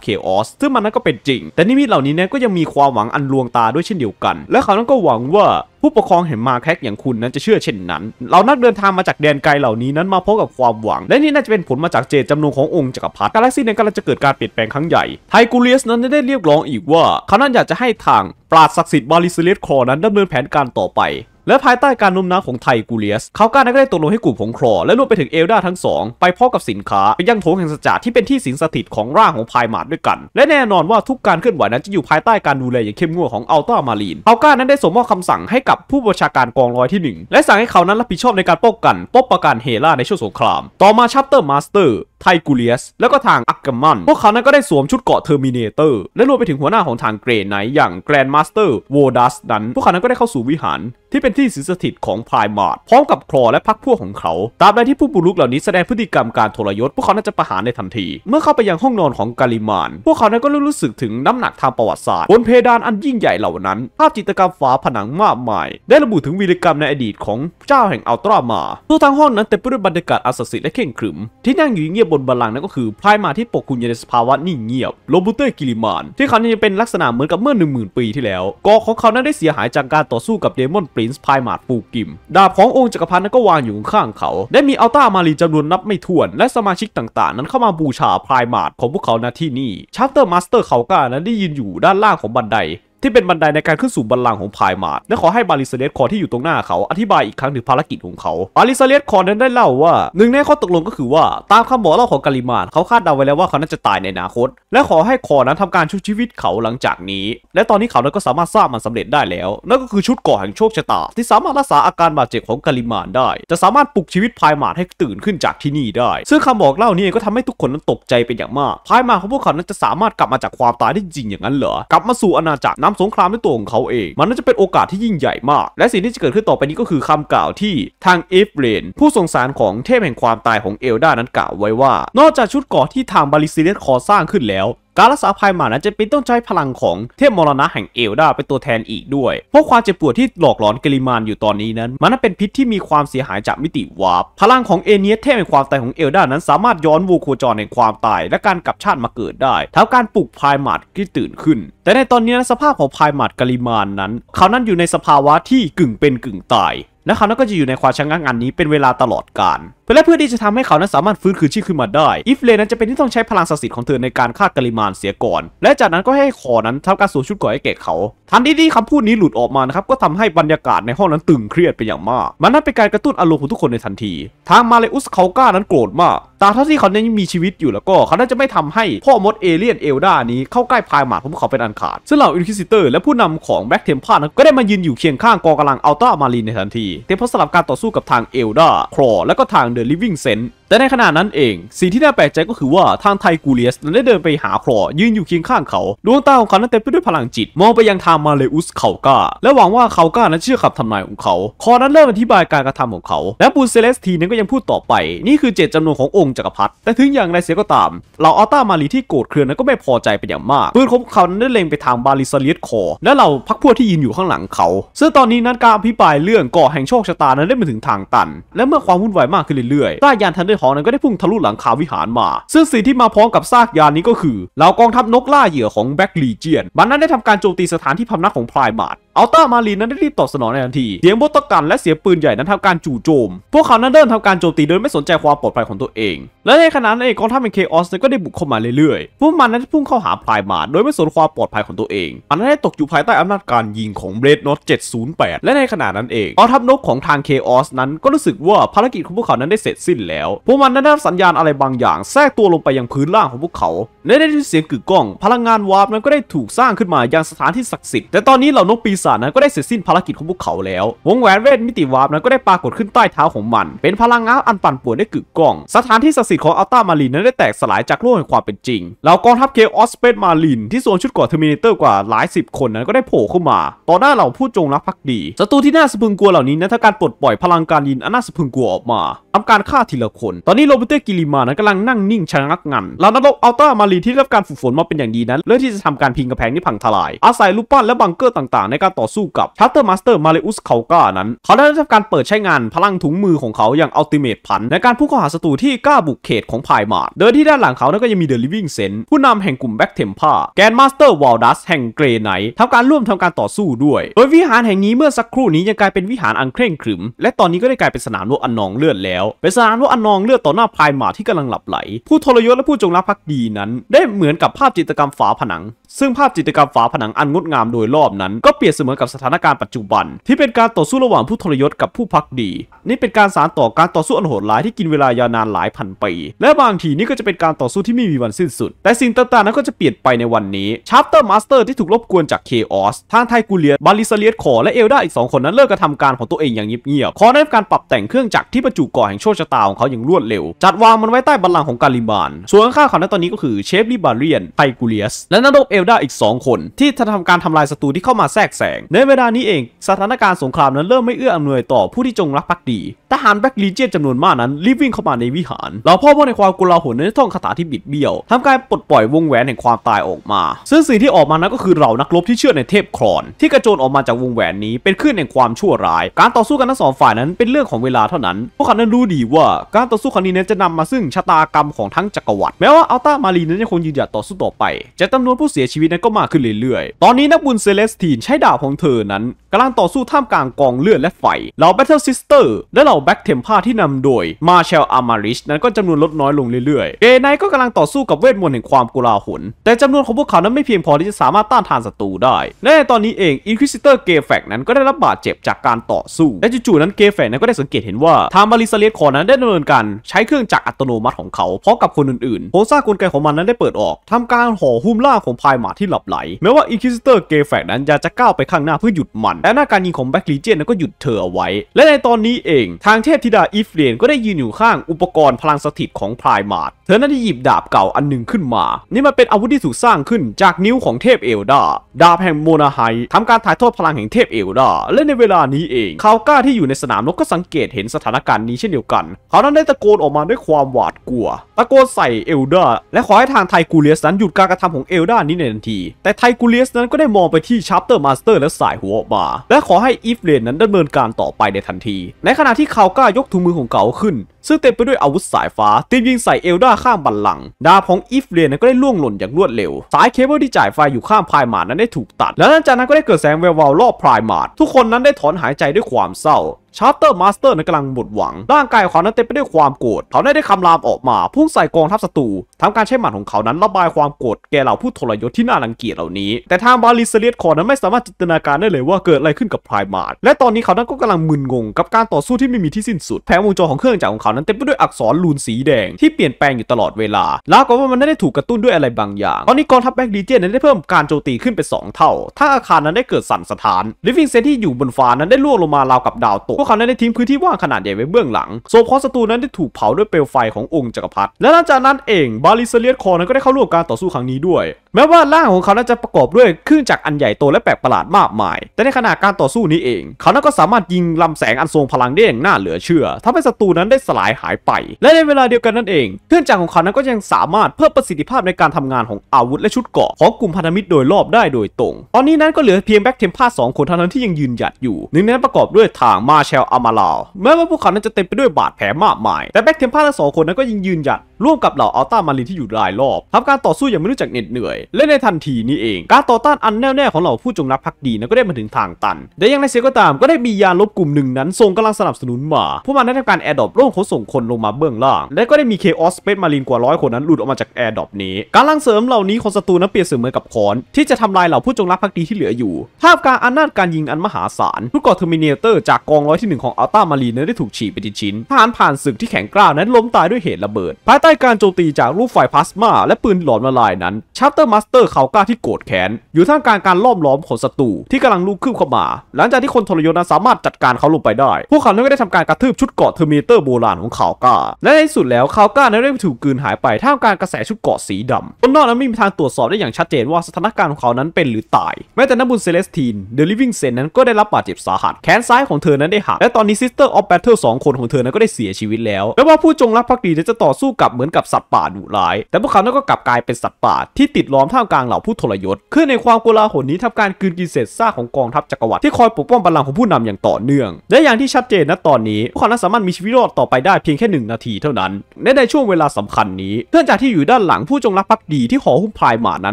เคออสซึ่งมันนั้นก็เป็นจริงแต่นิมิตเหล่านี้นั้นก็ยังมีความหวังอันลวงตาด้วยเช่นเดียวกันและเขานั้นก็หวังว่าผู้ปกครองเห็นมาแคกอย่างคุณนั้นจะเชื่อเช่นนั้นเรานักเดินทางมาจากแดนไกลเหล่านี้นั้นมาพบกับความหวังและนี่น่าจะเป็นผลมาจากเจตจำนงขององค์จักรพรรดิกาแล็กซี่นั้นกำลังจะเกิดการเปลี่ยนแปลงครั้งใหญ่ไทกูเลียสนั้นได้เรียกร้องอีกว่าเขานั้นอยากจะให้ทางปราศศักดิ์สิทธิ์บาริซิเลสครอนั้นดำเนินแผนการต่อไปและภายใต้การนุ่มน้ำของไทกูเลียสเขาก้านั้นก็ได้ตกลงให้กลุ่มของครอและรวมไปถึงเอลดาทั้งสองไปพร้อมกับสินค้าไปยังโถงแห่งสัจจะที่เป็นที่สิงสถิตของร่างของพายมาดด้วยกันและแน่นอนว่าทุกการเคลื่อนไหวนั้นจะอยู่ภายใต้การดูแลอย่างเข้มงวดของอัลต้ามารีนเขาก้านั้นได้ส่งมอบคำสั่งให้กับผู้บัญชาการกองร้อยที่หนึ่งและสั่งให้เขานั้นรับผิดชอบในการป้องกันป้องกันเฮล่าในช่วงสงครามต่อมาชัปเตอร์มาสเตอร์ไทกูเลียสแล้วก็ทางอักกามันพวกเขานั้นก็ได้สวมชุดเกราะเทอร์มิเนเตอร์และรวมไปถึงหัวหน้าของทางเกรย์ไนท์อย่างแกรนด์มาสเตอร์โวดัสนั้นพวกเขานั้นก็ได้เข้าสู่วิหารที่เป็นที่สิงสถิตของพายมาดพร้อมกับครอและพรรคพวกของเขาตามใดที่ผู้บุกรุกเหล่านี้แสดงพฤติกรรมการทรยศพวกเขาน่าจะประหารในทันทีเมื่อเข้าไปยังห้องนอนของกาลิมานพวกเขานั้นก็รู้สึกถึงน้ำหนักทางประวัติศาสตร์บนเพดานอันยิ่งใหญ่เหล่านั้นภาพจิตรกรรมฝาผนังมากมายได้ระบุถึงวีรกรรมในอดีตของเจ้าแห่งอัลตรามาทั่วทั้งห้องนั้นเต็มไปด้วยบรรยากาศอันศักดิ์สิทธิ์และเคร่งขรึมที่นั่งอยู่เงียบบนบัลลังก์นั่นก็คือพายมาดที่ปกคลุมอยู่ในสภาวะนิ่งเงียบโรเบอร์เต้กิลิมานที่เขาจะเป็นลักษณะเหมือนกับเมื่อ หนึ่งหมื่น ปีที่แล้วกอของเขานั้นได้เสียหายจากการต่อสู้กับเดมอนปรินซ์พายมาดปูกิมดาบขององค์จักรพรรดินั้นก็วางอยู่ข้างเขาได้มีอัลต้ามารีจำนวนนับไม่ถ้วนและสมาชิกต่างๆนั้นเข้ามาบูชาพายมาดของพวกเขาณที่นี่ชัปเตอร์มาสเตอร์เขาก้านั้นได้ยืนอยู่ด้านล่างของบันไดที่เป็นบันไดในการขึ้นสู่บัลลังก์ของพายมาดและขอให้บาริเซเลสคอที่อยู่ตรงหน้าเขาอธิบายอีกครั้งถึงภารกิจของเขาบาริเซเลสคอนั้นได้เล่าว่าหนึ่งในข้อตกลงก็คือว่าตามคำบอกเล่าของกาลิมานเขาคาดเดาไว้แล้วว่าเขาน่าจะตายในอนาคตและขอให้คอนั้นทำการชุบชีวิตเขาหลังจากนี้และตอนนี้เขานั้นก็สามารถสร้างมันสำเร็จได้แล้วนั่นก็คือชุดเกราะแห่งโชคชะตาที่สามารถรักษาอาการบาดเจ็บของกาลิมานได้จะสามารถปลุกชีวิตพายมาดให้ตื่นขึ้นจากที่นี่ได้ซึ่งคำบอกเล่านี้ก็ทำให้ทุกคนนั้นตกใจเป็นอย่างมากพายมาดของพวกเขานั้นจะสามารถกลับมาจากความตายได้จริงอย่างนั้นเหรอกลับมาสู่อาณาจักรสงครามด้วยตัวของเขาเองมันน่าจะเป็นโอกาสที่ยิ่งใหญ่มากและสิ่งที่จะเกิดขึ้นต่อไปนี้ก็คือคำกล่าวที่ทางเอฟเรนผู้สงสารของเทพแห่งความตายของเอลดานั้นกล่าวไว้ว่านอกจากชุดเกราะที่ทางบาริซิเลสคอสร้างขึ้นแล้วการรักษาพายมาดนั้นจะเป็นต้องใช้พลังของเทพมรณะแห่งเอลดาเป็นตัวแทนอีกด้วยเพราะความเจ็บปวดที่หลอกหลอนกาลิมานอยู่ตอนนี้นั้นมันน่าเป็นพิษที่มีความเสียหายจากมิติวาร์ปพลังของเอเนียสเทพแห่งความตายของเอลดานั้นสามารถย้อนวูโคจรแห่งความตายและการกลับชาติมาเกิดได้ทั้งการปลุกพายมาดที่ตื่นขึ้นแต่ในตอนนี้สภาพของพายมาดกาลิมานนั้นเขานั้นอยู่ในสภาวะที่กึ่งเป็นกึ่งตายและเขานั้นก็จะอยู่ในความชะงักงันนี้เป็นเวลาตลอดกาลและเพื่อที่จะทำให้เขานั้นสามารถฟื้นคืนชีพขึ้นมาได้อิฟเลนั้นจะเป็นที่ต้องใช้พลังศักดิ์สิทธิ์ของเธอในการฆ่ากาลิมานเสียก่อนและจากนั้นก็ให้คอนั้นทำการสวมชุดเกราะให้แก่เขาทันทีที่คำพูดนี้หลุดออกมานะครับก็ทำให้บรรยากาศในห้องนั้นตึงเครียดเป็นอย่างมากมันนั้นเป็นการกระตุ้นอารมณ์ของทุกคนในทันทีทางมาเลอุสเขาก้านั้นโกรธมากตราบเท่าที่เขานั้นยังมีชีวิตอยู่แล้วก็เขานั้นจะไม่ทำให้พ่อมดเอเลียนเอลดานี้เข้าใกล้พายมาดของพวกเขาเป็นอันขาดซึ่งเหล่าอินควิซิเตอร์และผู้นำของแบล็กเทมพลาร์นั้นก็ได้มายืนอยู่เคียงข้างกองกำลังอัลตรามารีนในทันทีเตรียมพร้อมสำหรับการต่อสู้กับทางเอลดาครอและก็ทางเดอะลิฟวิ่งเซนแต่ในขณะนั้นเองสิ่งที่น่าแปลกใจก็คือว่าทางไทกูเลียสนั้นได้เดินไปหาครอยืนอยู่เคียงข้างเขาดวงตาของเขานั้นเต็มไปด้วยพลังจิตมองไปยังทางมาเลอุสเขาก้าและหวังว่าเขาก้านั้นเชื่อคำทำนายของเขาครอนั้นเริ่มอธิบายการกระทำของเขาและบูนเซเลสทีนั้นก็ยังพูดต่อไปนี่คือเจตจำนงขององค์จักรพรรดิแต่ถึงอย่างไรเสียก็ตามเหล่าอัลต้ามารีที่โกรธเคืองนั้นก็ไม่พอใจเป็นอย่างมากปืนของเขานั้นได้เล็งไปทางบาริซาเลียสคอและเหล่าพรรคพวกที่ยืนอยู่ข้างหลังเขาซึ่งตอนนี้นั้นการอภิปรายเรื่องก่อแห่งโชคชะตานั้นได้มาถึงทางตันและเมื่อความวุ่นวายมากขึ้นเรื่อยๆซากยานทันเดอร์ฮอคนั้นก็ได้พุ่งทะลุหลังคาวิหารมาซึ่งสิ่งที่มาพร้อมกับซากยานนี้ก็คือเหล่ากองทัพนกล่าเหยื่อของแบล็กลีเจียนมันนั้นได้ทำการโจมตีสถานที่พำนักของพายมาด อัลต้ามารีนนั้นได้รีบตอบสนองในทันทีเสียงโบตกันและเสียงปืนใหญ่นั้นทำการจู่โจมพวกเขานั้นเริ่มทำการโจมตีโดยไม่สนใจความปลอดภัยของตัวเองและในขณะนั้นเองกองทัพเป็นเคออสก็ได้บุกเข้ามาเรื่อยๆพวกมันนั้นพุ่งเข้าหาพลายมาโดยไม่สนความปลอดภัยของตัวเองมันได้ตกอยู่ภายใต้อำนาจการยิงของเบรดน็อตเจ็ดศูนย์แปดและในขณะนั้นเองกองทัพนกของทางเคออสนั้นก็รู้สึกว่าภารกิจของพวกเขานั้นได้เสร็จสิ้นแล้วพวกมันนั้นได้สัญญาณอะไรบางอย่างแทรกตัวลงไปยังพื้นล่างของพวกเขาและได้ยินเสียงกึกก้องพลังงานวาร์ปนั้นก็ได้ถูกสร้างขึ้นมาอย่างสถานที่ศักดิ์สิทธิ์แต่ตอนนี้เหล่านกปีศาจนั้นก็ได้เสร็จสิ้นภารกิจของพวกเขาแล้ววงแหวนเวทมิติวาร์ปนั้นก็ได้ปรากฏขึ้นใต้เท้าของมันเป็นพลังงานอันปั่นป่วนได้กึกก้องสถานที่ศักดิ์สิทธิ์ของอัลต้ามารีนนั้นได้แตกสลายจากโลกแห่งความเป็นจริงเหล่ากองทัพเคออสสเปซมารีนที่สวมชุดเกราะเทอร์มิเนเตอร์กว่าหลายสิบคนนั้นก็ได้โผล่เข้ามาต่อหน้าเหล่าผู้จงรักภักดีศัตรูที่น่าสะพรึงกลัวเหล่านี้นั้นทำการปลดปล่อยพลังการยินอันน่าสะพรึงกลัวออกมาทำการฆ่าทีละคนตอนนี้โรเบเตอร์กิลิมานั้นกำลังนั่งนิ่งชะงักงันเหล่านรกอัลต้ามารีนที่ได้รับการฝึกฝนมาเป็นอย่างดีนั้นเลือกที่จะทำการพิงกระแพงที่พังทลายอาศัยรูปปั้นและบังเกอร์ต่างๆในการต่อสู้กับชาร์เตอร์มาสเตอร์มาเลอุสเคาก้านั้นเขาได้ทำการเปิดใช้งานพลังถุงมือของเขาอย่างอัลติเมทพันในการพุ่งเข้าหาศัตรูที่กล้าบุกเขตของพายมาร์ดโดยที่ด้านหลังเขานั้นก็ยังมีเดอะลิฟวิ่งเซนต์ผู้นำแห่งกลุ่มแบ็กเทมป้าแกนมาสเตอร์วอลดัสแห่งเกรย์ไนท์ทำการร่วมทำการต่อสู้ด้วยโดยวิหารแห่งนี้เมื่อสักครู่นี้ยังกลายเป็นวิหารอันเคร่งขรึมและตอนนี้ก็ได้กลายเป็นสนามรบอันนองเลือดแล้วเป็นสนามรบอันนองเลือดต่อหน้าพายมาร์ดที่กำลังหลับไหลผู้ทรยศและผู้จงรักภักดีนั้นได้เหมือนกับภาพจิตรกรรมฝาผนังซึ่งภาพจิตรกรรมฝาผนังอันงดงามโดยรอบนั้นก็เปรียบเสมือนกับสถานการณ์ปัจจุบันที่เป็นการต่อสู้ระหว่างผู้ทรยศกับผู้ภักดีนี่เป็นการสานต่อการต่อสู้อันโหดร้ายที่กินเวลายาวนานหลายพันปีและบางทีนี่ก็จะเป็นการต่อสู้ที่ไม่มีวันสิ้นสุดแต่สิ่งต่างๆนั้นก็จะเปลี่ยนไปในวันนี้ชาร์เตอร์มาสเตอร์ที่ถูกรบกวนจากเคออสทางไทกูเลียบาลิซาเลียสคอและเอลดาอีกสองคนนั้นเลิกกระทำการของตัวเองอย่างเงียบๆคอได้รับการปรับแต่งเครื่องจักรที่บรรจุก่อแห่งโชคชะตาของเขาอย่างรวดเร็วจัดวางมันไว้ใต้บัลลังก์ของกาลิบานส่วนข้างๆเขาในตอนนี้ก็คือเชฟลิบาเรียนไทกูเลียสและนรกเอลดาอีกสองคนที่จะทำการทำลายศัตรูที่เข้ามาแทรกแซงในเวลานี้เองสถานการณ์สงครามนั้นเริ่มไม่เอื้ออำนวยต่อผู้ที่จงรักภักดีทหารแบล็กลีเจียนจำนวนมากนั้นรีบวิ่งเข้ามาในวิหารเราพ่อว่าในความโกลาหลนั้นท่องคาถาที่บิดเบี้ยวทำการปลดปล่อยวงแหวนแห่งความตายออกมาซึ่งสิ่งที่ออกมานั้นก็คือเหล่านักรบที่เชื่อในเทพครอนที่กระโจนออกมาจากวงแหวนนี้เป็นคลื่นแห่งความชั่วร้ายการต่อสู้กันทั้งสองฝ่ายนั้นเป็นเรื่องของเวลาเท่านั้นพวกเขานั้นรู้ดีว่าการต่อสู้ครั้งนี้นั้นจะนำมาซึ่งชะตากรรมของทั้งจักรวรรดิแม้ว่าอัลต้ามารีนนั้นยังคงยืนหยัดต่อสู้ต่อไปแต่จำนวนผู้เสียชีวิตนั้นก็มากขึ้นเรื่อยๆตอนนี้นักบุญเซเลสตีนใช้ดาบของเธอนั้นกำลังต่อสู้ท่ามกลางกองเลือดและไฟเหล่าแบทเทิลซิสเตอร์และเหล่าแบ็กเทมป้าที่นำโดยมาเชลอามาริชนั้นก็จำนวนลดน้อยลงเรื่อยๆเอไนก็กำลังต่อสู้กับเวทมนต์แห่งความโกลาหลแต่จำนวนของพวกเขานั้นไม่เพียงพอที่จะสามารถต้านทานศัตรูได้และในตอนนี้เองอินควิซิเตอร์เกแฟกนั้นก็ได้รับบาดเจ็บจากการต่อสู้และจู่ๆนั้นเกแฟกนั้นก็ได้สังเกตเห็นว่าทางบาริซาเลียสคอนั้นได้ดำเนินการใช้เครื่องจักรอัตโนมัติของเขาพร้อมกับคนอื่นๆโครงสร้างกลไกของมันนั้นได้เปิดออกทำการห่อหุ้มร่างของพายมาที่หลับไหลแม้ว่าอินควิซิเตอร์เกแฟกนั้นอยากจะก้าวไปข้างหน้าเพื่อหยุดมันแต่หน้าการยิงของแบล็กลีเจียนนั้นก็หยุดเธอเอาไว้และในตอนนี้เองทางเทพธิดาอีฟเรียนก็ได้ยืนอยู่ข้างอุปกรณ์พลังสถิตของพลายมาร์ดเธอนั้นได้หยิบดาบเก่าอันหนึ่งขึ้นมานี่มันเป็นอาวุธที่ถูกสร้างขึ้นจากนิ้วของเทพเอลดาดาบแห่งโมนาไฮทำการถ่ายทอดพลังแห่งเทพเอลดาและในเวลานี้เองคาวก้าที่อยู่ในสนามรบก็สังเกตเห็นสถานการณ์นี้เช่นเดียวกันเขานั้นได้ตะโกนออกมาด้วยความหวาดกลัวตะโกนใส่เอลดาและขอให้ทางไทกูเลียสนั้นหยุดการกระทำของเอลดานี้ในทันทีแต่ไทกูเลียสนั้นก็ได้มองไปที่ชาร์เตอร์มาสเตอร์และสายหัวออกมาและขอให้อีฟเรนนั้นดำเนินการต่อไปในทันทีในขณะที่คาวก้ายกถุงมือของเขาขึ้นซึ่งเต็มไปด้วยอาวุธสายฟ้าตียิงใส่เอลดาข้างบัลลังก์ดาบของอีฟเรียนก็ได้ล่วงหล่นอย่างรวดเร็วสายเคเบิลที่จ่ายไฟอยู่ข้างพายมาร์ดนั้นได้ถูกตัดและหลังจากนั้นก็ได้เกิดแสงแวววาวรอบพายมาร์ดทุกคนนั้นได้ถอนหายใจด้วยความเศร้าชาร์เตอร์มาสเตอร์นั้นกำลังหมดหวังร่างกายของเขานั้นเต็มไปด้วยความโกรธเขาได้ได้คำรามออกมาพุ่งใส่กองทัพศัตรูทำการใช้หมัดของเขานั้นระบายความโกรธแก่เหล่าผู้ทรยศที่น่ารังเกียจเหล่านี้แต่ทางบาลิซาเลียสคอนั้นไม่สามารถจินตนาการได้เลยว่าเกิดอะไรขึ้นกับพายมาร์ดและตอนนี้เขานั้นก็กำลังมึนงงกับการต่อสู้ที่ไม่มีที่สิ้นสุดแผงวงจรของเครื่องจักรของเขานั้นเต็มไปด้วยอักษรลูนสีแดงที่เปลี่ยนแปลงอยู่ตลอดเวลาแล้วก็ว่ามันได้ถูกกระตุ้นด้วยอะไรบางอย่างตอนนี้กองทัพแบล็กลีเจียนนั้นได้เพิ่มการโจมตีขึ้นเป็นสองเท่าถ้าอาคารนั้นได้เกิดสั่นสะท้านลิฟวิ่งเซนที่อยู่บนฟ้านั้นได้ล่วงลงมาราวกับดาวตกพวกเขานั้นได้ทิ้งพื้นที่ว่างขนาดใหญ่ไว้เบื้องหลังโซฟของศัตรูนั้นได้ถูกเผาด้วยเปลวไฟขององค์จักรพรรดิและหลังจากนั้นเองบาลิซาเลียสคอนั้นก็ได้เข้าร่วมการต่อสู้ครั้งนี้ด้วยแม้ว่าร่างของเขานั้นจะประกอบด้วยเครื่องจักรอันใหญ่โตและแปลกประหลาดมากมายแต่ในขณะการต่อสู้นี้เองเขานั้นก็สามารถยิงลำแสงอันทรงพลังได้อย่างน่าเหลือเชื่อทำให้ศัตรูนั้นได้สลาย ายหายไปและในเวลาเดียวกันนั่นเองเครื่องจักรของเขานั้นก็ยังสามารถเพิ่มประสิทธิภาพในการทำงานของอาวุธและชุดเกราะของกลุ่มพันธมิตรโดยรอบได้โดยตรงตอนนี้นั้นก็เหลือเพียงแบ็คเทมพาสองคนเท่านั้นที่ยังยืนหยัดอยู่หนึ่งในนั้นประกอบด้วยทางมาเชลอามาลาวแม้ว่าพวกเขานั้นจะเต็มไปด้วยบาดแผลมากมายแต่แบ็คเทมพาทั้งสองคนนั้นก็ยังยืนหยัดร่วมกับเหล่าอัลต้ามารินที่อยู่รายรอบทำการต่อสู้อย่างไม่รู้จักเหน็ดเหนื่อยและในทันทีนี้เองการต่อต้านอันแน่วแน่ของเหล่าผู้จงรักภักดีนั้นก็ได้มาถึงทางตันแต่ยังในเสียก็ตามก็ได้มียานลบกลุ่มหนึ่งนั้นส่งกำลังสนับสนุนมาพวกมันได้ทำการแอร์ดรอปร่วมขนส่งคนลงมาเบื้องล่างและก็ได้มีเคออสสเปซมารินกว่าร้อยคนนั้นหลุดออกมาจากแอร์ดรอปนี้การลังเสริมเหล่านี้ของศัตรูนั้นเปรียบเสมือนกับขอนที่จะทำลายเหล่าผู้จงรักภักดีที่เหลืออยู่ท่ามกลางอำนาจการยิงอันมหาศาลผู้ก่อเทอร์มิเนเตอร์จากกองร้อยที่หนึ่งของอัลต้ามารินนั้นได้ถูกฉีกไปทีชิ้นทหารผ่านศึกที่แข็งกร้าวนั้นล้มตายด้วยเหตุระเบิดภายใต้การโจมตีจากลูกไฟพลาสมาและปืนหลอดละลายนั้นชัปเตอร์มาสเตอร์เขากล้าที่โกรธแค้นอยู่ท่ามกลางการล้อมล้อมของศัตรูที่กำลังลุกคืบเข้ามาหลังจากที่คนทรยศนั้นสามารถจัดการเขาลงไปได้พวกเขาก็ได้ทำการกระทืบชุดเกราะเทอร์มิเนเตอร์โบราณของเขากล้าและในที่สุดแล้วเขากล้านั้นได้ถูกกลืนหายไปท่ามกลางกระแสชุดเกราะสีดำคนนอกนั้นไม่มีทางตรวจสอบได้อย่างชัดเจนว่าสถานการณ์ของเขานั้นเป็นหรือตายแม้แต่นักบุญเซเลสตีนเดลิวิ่งเซนนั้นก็ได้รับบาดเจ็บสาหัสแขนซ้ายของเธอนั้นได้หักและตอนนี้ซิสเตอร์ออฟแบทเทิลสองคนของเธอนั้นก็ได้เสียชีวิตแล้วแม้ว่าผู้จงรักภักดีจะต่อสู้กับเหมือนกับสัตว์ป่าดุร้ายแต่พวกเขาก็กลับกลายเป็นสัตว์ป่าที่ติดล้อมท่ามกลางเหล่าผู้ทรยศขึ้นในความโกลาหลนี้ทำการกืนกินเศษซากของกองทัพจักรวรรดิที่คอยปกป้องบัลลังก์ของผู้นำอย่างต่อเนื่องและอย่างที่ชัดเจนณตอนนี้พวกเขาสามารถมีชีวิตรอดต่อไปได้เพียงแค่หนึ่งนาทีเท่านั้นและในช่วงเวลาสำคัญนี้เนื่องจากที่อยู่ด้านหลังผู้จงรักภักดีที่ห่อหุ้มพลายหมานั้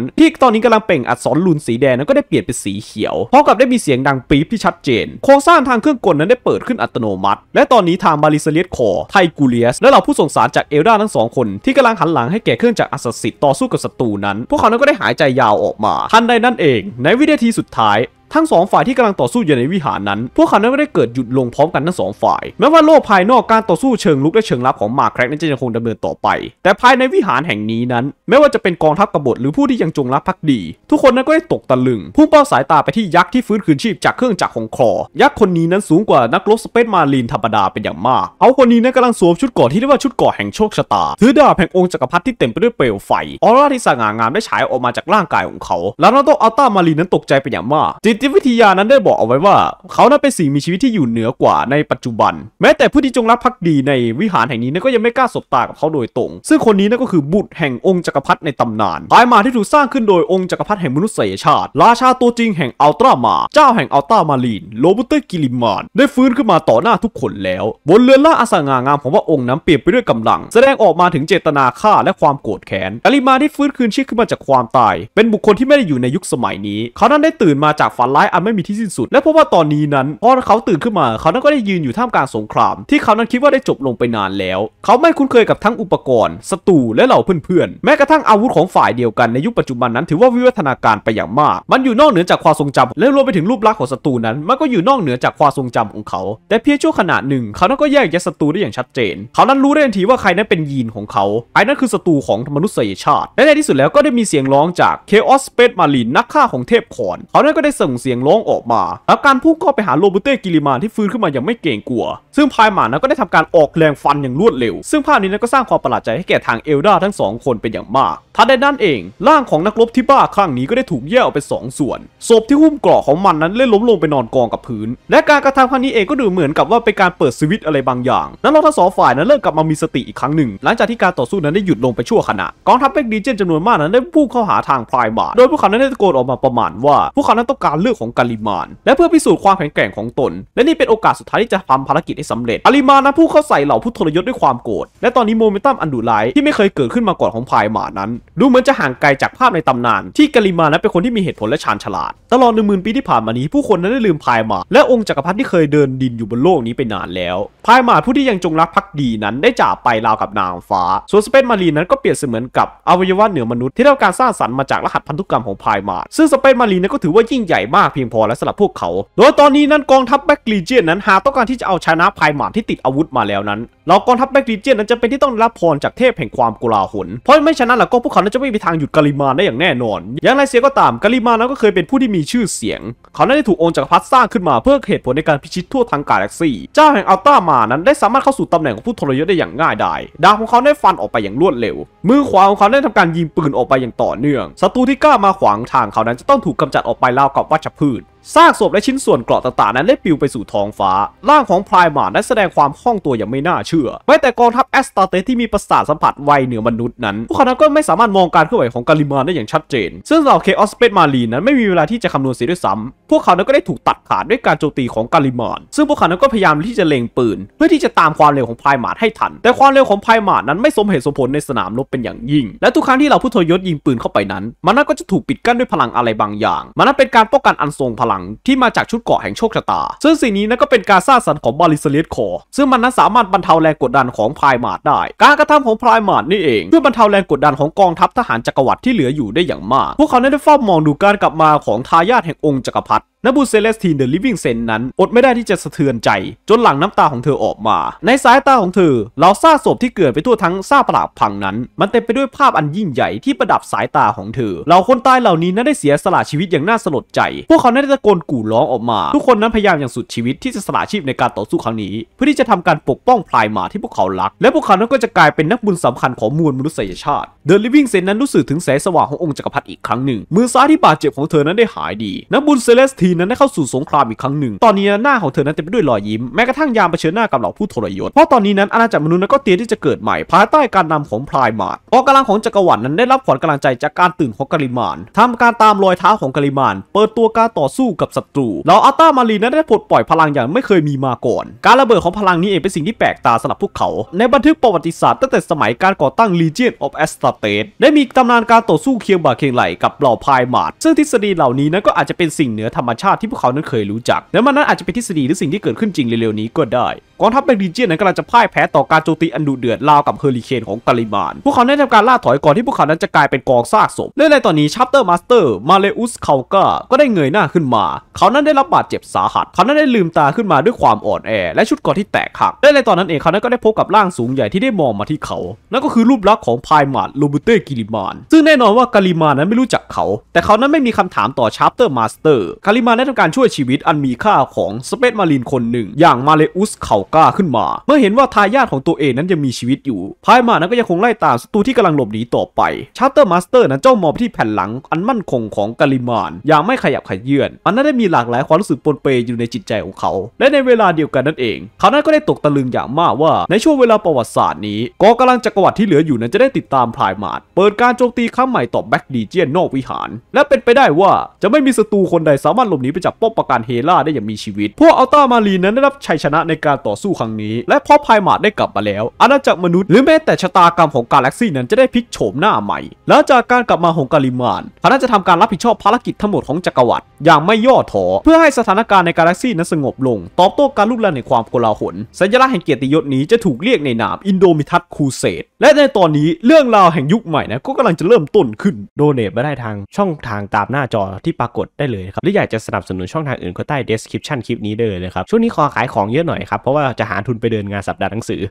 นที่ตอนนี้กำลังเปล่งอักษรลูนสีแดงนั้นก็ได้เปลี่ยนเป็นสีเขียวพร้อมกับได้มีเสียงดังปี๊บที่ชัดเจนโครงสร้างทางเครื่องกลนั้นได้เปิดขึ้นอัตโนมัติและตอนนี้ทางมาริเซเลียสคอร์ไทกูเลียสและเหล่าผู้ส่งสารจากเอลดาทั้งสองคนที่กำลังหันหลังให้แก่เครื่องจักรอัศสิทธิ์ต่อสู้กับศัตรูนั้นพวกเขานั้นก็ได้หายใจยาวออกมาทันใดนั่นเองในวินาทีสุดท้ายทั้งสองฝ่ายที่กำลังต่อสู้อยู่ในวิหารนั้นพวกเขานั้นก็ได้เกิดหยุดลงพร้อมกันทั้งสองฝ่ายแม้ว่าโลกภายนอกการต่อสู้เชิงลุกและเชิงลับของมาแครกนั้นจะยังคงดำเนินต่อไปแต่ภายในวิหารแห่งนี้นั้นไม่ว่าจะเป็นกองทัพกบฏหรือผู้ที่ยังจงรักภักดีทุกคนนั้นก็ได้ตกตะลึงพุ่งเป้าสายตาไปที่ยักษ์ที่ฟื้นคืนชีพจากเครื่องจักรของคลอยักษ์คนนี้นั้นสูงกว่านักรบสเปซมารีนธรรมดาเป็นอย่างมากเขาคนนี้นั้นกำลังสวมชุดเกราะที่เรียกว่าชุดเกราะแห่งโชคชะตาถือดาบแห่งองค์จักรพรรดิที่เต็มไปด้วยเปลวไฟออร่าที่สง่างามได้ฉายออกมาจากร่างกายของเขาแล้วนักรบอัลต้ามารีนนั้นตกใจเป็นอย่างมากจิตวิทยานั้นได้บอกเอาไว้ว่าเขานั้นเป็นสิ่งมีชีวิตที่อยู่เหนือกว่าในปัจจุบันแม้แต่ผู้ที่จงรักภักดีในวิหารแห่งนี้นั้นก็ยังไม่กล้าสบตากับเขาโดยตรงซึ่งคนนี้นั่นก็คือบุตรแห่งองค์จักรพรรดิในตำนานพายมาที่ถูกสร้างขึ้นโดยองค์จักรพรรดิแห่งมนุษยชาติราชาตัวจริงแห่งอัลตร้ามาเจ้าแห่งอัลต้ามารีนโรบูเตอร์กิลิมานได้ฟื้นขึ้นมาต่อหน้าทุกคนแล้วบนเรือนล่าอสง่างามของพระองค์นั้นเปลี่ยนไปด้วยกำลังแสดงออกมาถึงเจตนาฆ่าและความโกรธแค้นกิลิมานที่ฟื้นคืนชีพขึ้นมาจากความตายเป็นบุคคลที่ไม่ได้อยู่ในยุคสมัยนี้เขานั้นได้ตื่นมาจากฝันร้ายอันไม่มีที่สิ้นสุดและเพราะว่าตอนนี้นั้นพอเขาตื่นขึ้นมาเขานั้นก็ได้ยืนอยู่ท่ามกลางสงครามที่เขานั้นคิดว่าได้จบลงไปนานแล้วเขาไม่คุ้นเคยกับทั้งอุปกรณ์ศัตรูและเหล่าเพื่อนๆแม้กระทั่งอาวุธของฝ่ายเดียวกันในยุคปัจจุบันนั้นถือว่าวิวัฒนาการไปอย่างมากมันอยู่นอกเหนือจากความทรงจำและรวมไปถึงรูปลักษณ์ของศัตรูนั้นมันก็อยู่นอกเหนือจากความทรงจำของเขาแต่เพียงชั่วขณะหนึ่งเขานั้นก็แยกแยะศัตรูได้อย่างชัดเจนเขานั้นรู้ได้ทันทีว่าใครนั้นเป็นยีนของเขาไอ้นั่นคือศัตรูของมนุษยชาติและในที่สุดแล้วก็ได้มีเสียงร้องจาก Chaos Space Marine นักฆ่าของเทพขอนเขานั้นก็ได้ส่งเสียงร้องออกมาแล้วการพุ่งก็ไปหาโรบูเตอร์กิลิมานที่ฟื้นขึ้นมาอย่างไม่เกรงกลัวซึ่งพายหมานั้นก็ได้ทำการออกแรงฟันอย่างรวดเร็วซึ่งภาพนี้นั้นก็สร้างความประหลาดใจให้แก่ทางเอลดาทั้งสองคนเป็นอย่างมากทันใดนั้นเองร่างของนักรบที่บ้าคลั่งนี้ก็ได้ถูกแยกออกเป็นสองส่วนศพที่หุ้มเกราะของมันนั้นเล่นล้มลงไปนอนกองกับพื้นและการกระทำครั้งนี้เองก็ดูเหมือนกับว่าเป็นการเปิดสวิตช์อะไรบางอย่างนั้นเราทั้งสองฝ่ายนั้นเริ่มกลับมามีสติอีกครั้งหนึ่งหลังจากที่การต่อสู้นั้นได้หยุดลงไปชั่วขณะกองทัพเบกดีเจนจำนวนมากนั้นได้พุ่งเข้าหาทางพายหมาโดยพวกเขานั้นได้ตะโกนออกมาประมาณว่าพวกเขานั้นต้องการเลือกของกาลิมานและเพื่อพิสูจน์ความแข็งแกร่งของตนและนี่เป็นโอกาสสุดท้ายที่จะทำภารกิจให้สำเร็จกาลิมานนั้นพุ่งเข้าใส่เหล่าผู้ทรยศด้วยความโกรธและตอนนี้โมเมนตัมอันดุร้ายที่ไม่เคยเกิดขึ้นมาก่อนของพายหมานั้นดูเหมือนจะห่างไกลจากภาพในตำนานที่กาลิมานนั้นเป็นคนที่มีเหตุผลและชาญฉลาดตลอดหนึ่งหมื่นปีที่ผ่านมานี้ผู้คนนั้นได้ลืมพายหมาและองค์จักรพรรดิที่เคยเดินดินอยู่บนโลกนี้ไปนานแล้วพายหมาผู้ที่ยังจงรักภักดีนั้นได้จากไปราวกับนางฟ้าส่วนสเปซมารีนนั้นก็เปรียบเสมือนกับอวัยวะเหนือมนุษย์ที่ได้รับการสร้างสรรค์มาจากรหัสพันธุกรรมของพายหมาซึ่งสเปซมารีนนั้นก็ถือว่ายิ่งใหญ่มากเพียงพอและสำหรับพวกเขาโดยตอนนี้นั้นกองทัพแบล็กลีเจียนนั้นหากต้องการที่จะเอาชนะพายหมาที่ติดอาวุธมาแล้วนั้นเรากองทัพแบล็กลีเจียนนั้นจะเป็นที่ต้องรับพรจากเทพแห่งความโกลาหลเพราะไม่ฉะนั้นแล้วก็พวกเขาจะไม่มีทางหยุดกาลิมานได้อย่างแน่นอนอย่างไรเสียก็ตามกาลิมานนั้นก็เคยเป็นผู้ที่มีชื่อเสียงเขาได้ถูกองค์จักรพรรดิสร้างขึ้นมาเพื่อเหตุผลในการพิชิตทั่วทั้งกาแล็กซีเจ้าแห่งอัลต้ามานั้นได้สามารถเข้าสู่ตำแหน่งของผู้ทรยศได้อย่างง่ายดายดาบของเขาได้ฟันออกไปอย่างรวดเร็วมือขวาของเขาได้ทำการยิงปืนออกไปอย่างต่อเนื่องศัตรูที่กล้ามาขวางทางเขานั้นจะต้องถูกกำจัดออกไปราวกับวัชพืช ซากศพและชิ้นส่วนเกราะต่างๆนั้นได้ปลิวไปสู่ท้องฟ้าร่างของไพรมานั้นแสดงความคล่องตัวอย่างไม่น่าเชื่อแม้แต่กองทัพแอสตาร์เตสที่มีประสาทสัมผัสไวเหนือมนุษย์นั้นพวกเขานั้นก็ไม่สามารถมองการเคลื่อนไหวของกาลิมานได้อย่างชัดเจนซึ่งเหล่าเคออสเปดมารีนั้นไม่มีเวลาที่จะคำนวณเสียด้วยซ้ำพวกเขานั้นก็ได้ถูกตัดขาดด้วยการโจมตีของกาลิมานซึ่งพวกเขานั้นก็พยายามที่จะเล็งปืนเพื่อที่จะตามความเร็วของไพรมาให้ทันแต่ความเร็วของไพรมานั้นไม่สมเหตุสมผลในสนามรบเป็นอย่างยิ่งและทุกครั้งที่เหล่าผู้ทรยศยิงปืนเข้าไปนั้นมันนั้นก็จะถูกปิดกั้นด้วยพลังอะไรบางอย่างมันนั้นเป็นการป้องกันอันทรงพลังที่มาจากชุดเกราะแห่งโชคชะตาซึ่งสิ่งนี้นั้นก็เป็นการสร้างสรรค์ของบาริสเลตคอร์ซึ่งมันนั้นสามารถบรรเทาแรงกดดันของไพรมาได้การกระทำของไพรมานี่เองเพื่อบรรเทาแรงกดดันของกองทัพทหารจักรวรรดิที่เหลืออยู่ได้อย่างมากพวกเขาได้เฝ้ามองดูการกลับมาของทายาทแห่งองค์จักรพรรดินบูเซเลสตีนเดอะลิฟวิ่งเซนนั้นอดไม่ได้ที่จะสะเทือนใจจนหลั่งน้ำตาของเธอออกมาในสายตาของเธอเหล่าซากศพที่เกลื่อนไปทั่วทั้งซากปรักพังนั้นมันเต็มไปด้วยภาพอันยิ่งใหญ่ที่ประดับสายตาของเธอเหล่าคนตายเหล่านี้นั้นได้เสียสละชีวิตอย่างน่าสลดใจพวกเขาได้ตะโกนกู่ร้องออกมาทุกคนนั้นพยายามอย่างสุดชีวิตที่จะสละชีพในการต่อสู้ครั้งนี้เพื่อที่จะทำการปกป้องพลายหมาที่พวกเขารักและพวกเขานั้นก็จะกลายเป็นนักบุญสำคัญของมวลมนุษยชาติเดอะลิฟวิ่งเซนนั้นรู้สึกถึงแสงสว่างขององค์จักรพรรดิอีกครั้งหนึ่งมือซ้ายที่บาดเจ็บของเธอนั้นได้หายดีนบูเซเลสตีนนั้นได้เข้าสู่สงครามอีกครั้งหนึ่งตอนนี้หน้าของเธอนั้นเต็มไปด้วยรอยยิ้มแม้กระทั่งยามเผชิญหน้ากับเหล่าผู้ทรยศเพราะตอนนี้นั้นอาณาจักรมนุษย์นั้นก็เตรียมที่จะเกิดใหม่ภายใต้การนำของพลายมาร์กองกำลังของจักรวรรดินั้นได้รับขวัญกำลังใจจากการตื่นของกาลิมานทำการตามรอยเท้าของกาลิมานเปิดตัวการต่อสู้กับศัตรูเหล่าอัลต้ามารีนั้นได้ปลดปล่อยพลังอย่างไม่เคยมีมาก่อนการระเบิดของพลังนี้เองเป็นสิ่งที่แปลกตาสำหรับพวกเขาในบันทึกประวัติศาสตร์ตั้งแต่สมัยการก่อตั้ง Legion of the Astartes ได้มีตำนานการต่อสู้เคียงบ่าเคียงไหล่กับเหล่าพลายมาร์กซึ่งทฤษฎีเหล่านี้นั้นก็อาจจะเป็นสิ่งเหนือธรรมชาติที่พวกเขานั้นเคยรู้จักและมันนั้นอาจจะเป็นทฤษฎีหรือสิ่งที่เกิดขึ้นจริงเร็วๆนี้ก็ได้กองทัพเบลเจียนนั้นกำลังจะพ่ายแพ้ต่อการโจมตีอันดุเดือดราวกับเฮอริเคนของกาลิมานพวกเขาได้ทำการล่าถอยก่อนที่พวกเขานั้นจะกลายเป็นกองซากศพและในตอนนี้ชัปเตอร์มาสเตอร์มาเลอุสคาลกาก็ได้เงยหน้าขึ้นมาเขานั้นได้รับบาดเจ็บสาหัสเขานั้นได้ลืมตาขึ้นมาด้วยความอ่อนแอและชุดเกราะที่แตกหักและในตอนนั้นเองเขานั้นก็ได้พบกับร่างสูงใหญ่ที่ได้มองมาที่เขานั่นก็คือรูปลักษณ์ของไพร์มาร์โรบูเต้กิลิมานซึ่งแน่นอนว่ากาลิมานนั้นไม่รู้จักเขาแต่เขานั้นไม่มีคำถามต่อชัปเตอร์มาสเตอร์กาลิมานได้ทำการช่วยชีวิตอันมีค่าของสเปซมารีนคนหนึ่งอย่างมาเลอุสคาลกาขึ้นมาเมื่อเห็นว่าทายาทของตัวเองนั้นยังมีชีวิตอยู่ไพร์มาร์นั้นก็ยังคงไล่ตามศัตรูที่กำลังหลบหนีต่อไปชัปเตอร์มาสเตอร์นั้นจ้องมองไปที่แผ่นหลังอันมั่นคงของกาลิมานอย่างไม่ขยับขยื่นมันนั้นได้มีหลากหลายความรู้สึกปนเปอยู่ในจิตใจของเขาและในเวลาเดียวกันนั่นเองเขานั้นก็ได้ตกตะลึงอย่างมากว่าในช่วงเวลาประวัติศาสตร์นี้กองกำลังจักรวรรดิที่เหลืออยู่นั้นจะได้ติดตามไพร์มาร์เปิดการโจมตีครั้งใหม่ต่อแบ็กดีเจียนนอกวิหารและเป็นไปได้ว่าจะไม่มีศัตรูคนใดสามารถหลบหนีไปจากป้อมปราการเฮล่าได้อย่างมีชีวิตพวกอัลต้ามารีนั้นได้รับชัยชนะในการต่อสู้ครั้งนี้และเพราะไพร์มาร์ได้กลับมาแล้วอาณาจักรมนุษย์หรือแม้แต่ชะตากรรมของกาแล็กซี่นั้นจะได้พลิกโฉมหน้าใหม่หลังจากการกลับมาของกาลิมานเขาน่าจะทำการรับผิดชอบภารกิจทั้งหมดของจักรวรรดิอย่างไม่ย่อท้อเพื่อให้สถานการณ์ในกาแล็กซี่นั้นสงบลงตอบโต้การลุกล้ำในความโกลาหลสัญลักษณ์แห่งเกียรติยศนี้จะถูกเรียกในนามอินโดมิทัสครูเสดและในตอนนี้เรื่องราวแห่งยุคใหม่นะก็กำลังจะเริ่มต้นขึ้นโดเนทมาได้ทางช่องทางตามหน้าจอที่ปรากฏได้เลยครับหรืออยากจะสนับสนุนช่องทางอื่นก็ใต้ description คลิปนี้ได้เลยครับช่วงนี้ขอขายของเยอะหน่อยครับเพราะว่าจะหาทุนไปเดินงานสัปดาห์หนังสือ